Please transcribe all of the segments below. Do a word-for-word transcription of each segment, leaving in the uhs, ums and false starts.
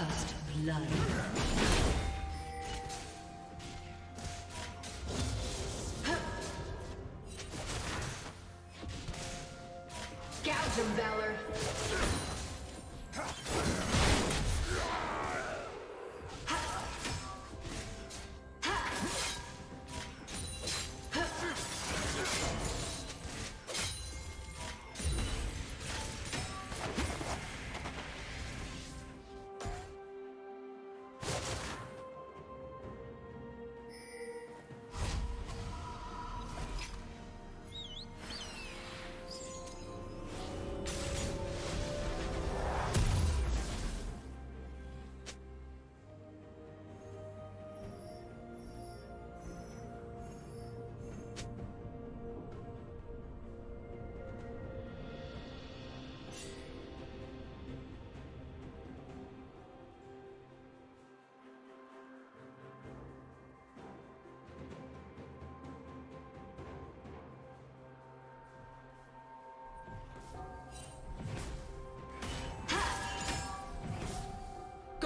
First blood.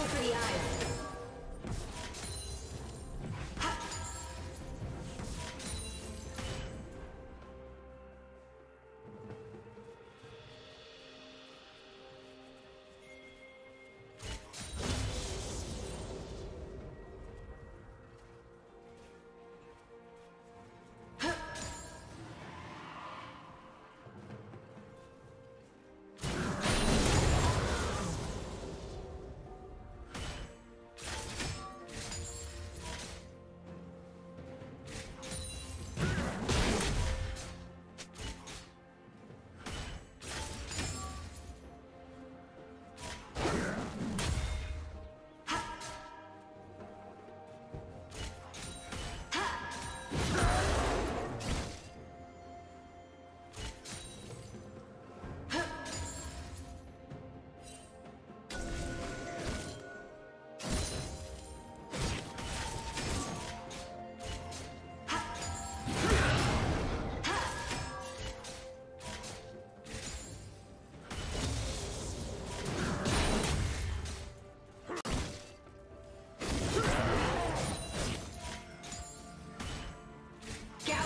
For the eyes.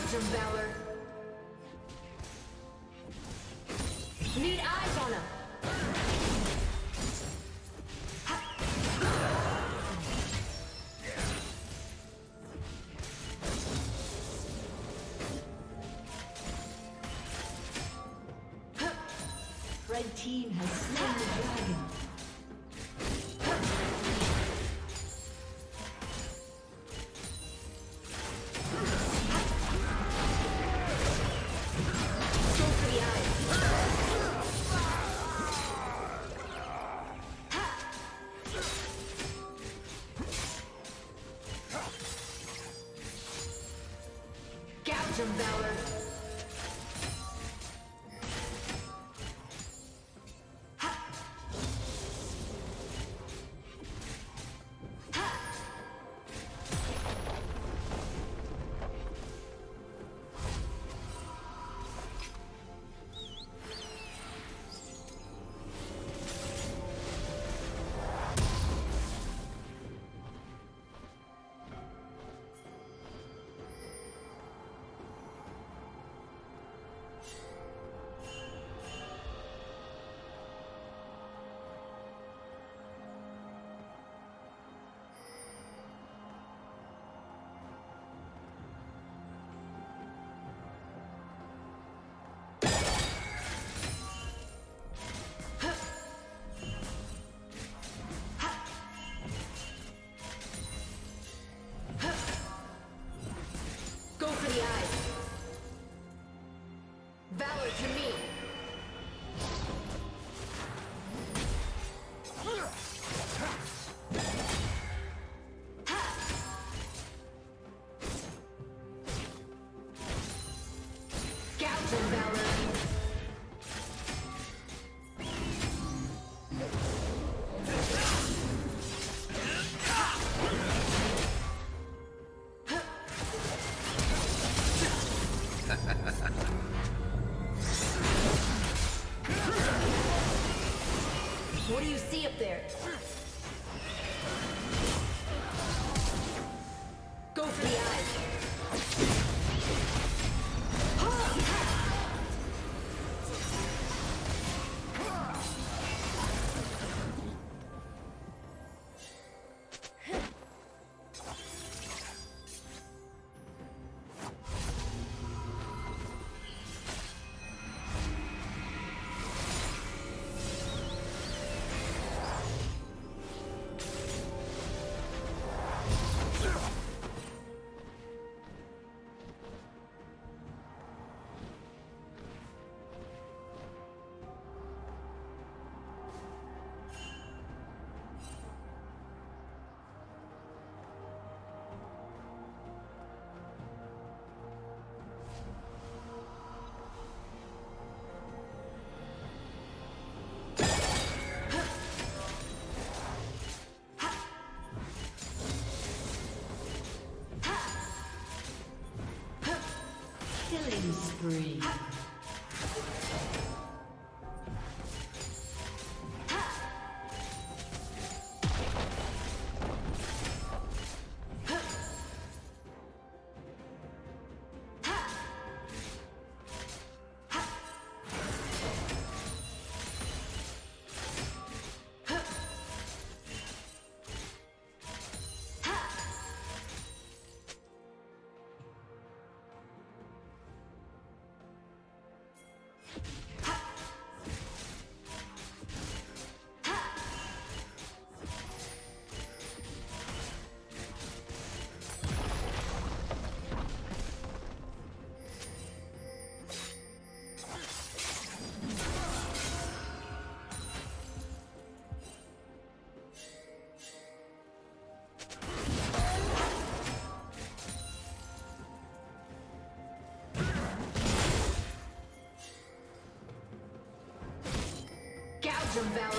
Of valor. Need eyes on him. Red team has slain the dragon. What do you see up there? Killing spree. Some valor.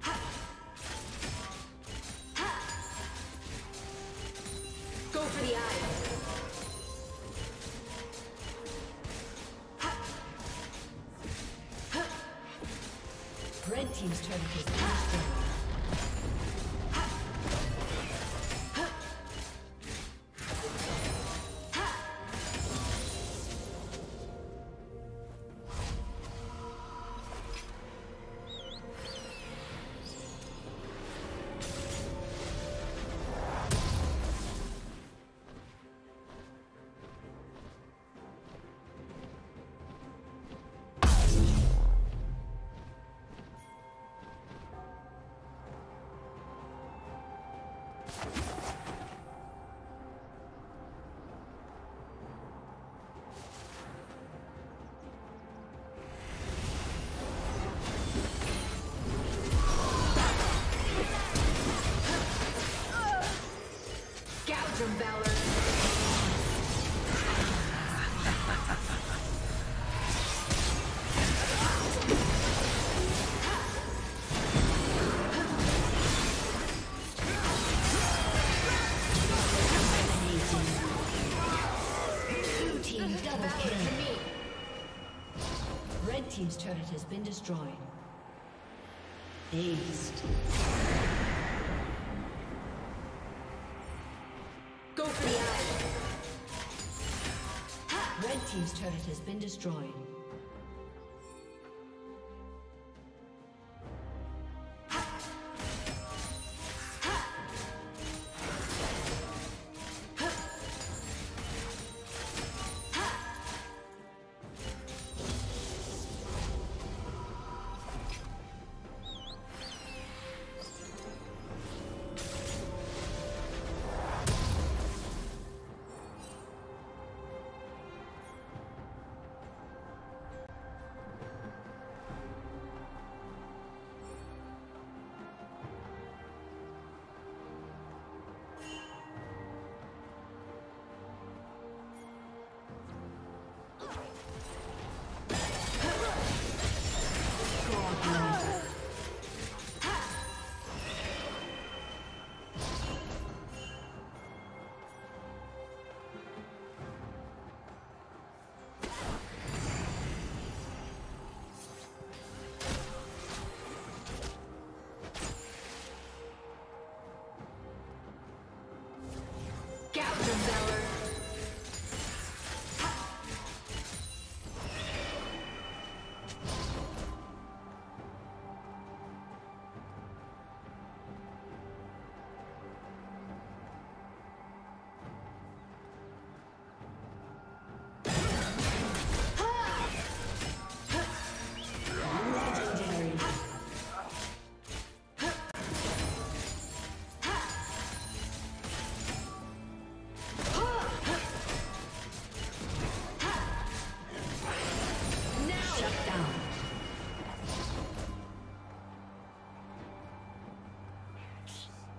Ha. Ha. Go for the eye. Ha. Ha. Red team's turret is destroyed. team's turret has been destroyed. Aced. Go for the eye. Red team's turret has been destroyed.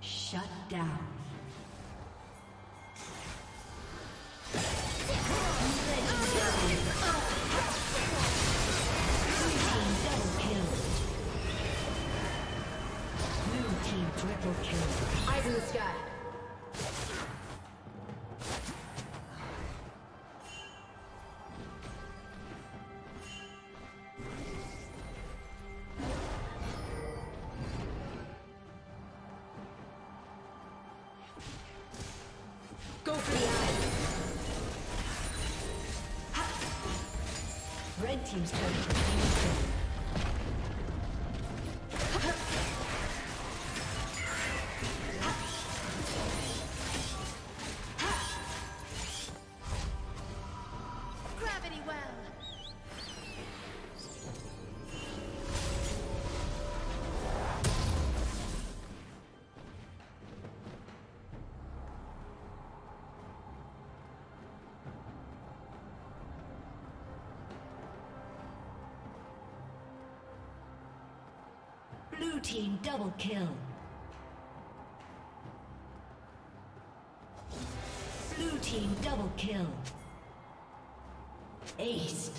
Shut down. Red team's turret has been destroyed. Blue team double kill. Blue team double kill. Aced.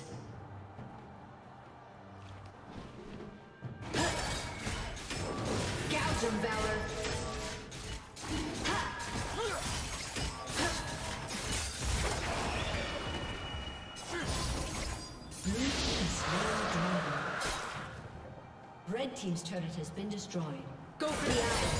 Gouge 'em, Valor. Red team's turret has been destroyed. Go for the eye.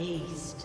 Aced.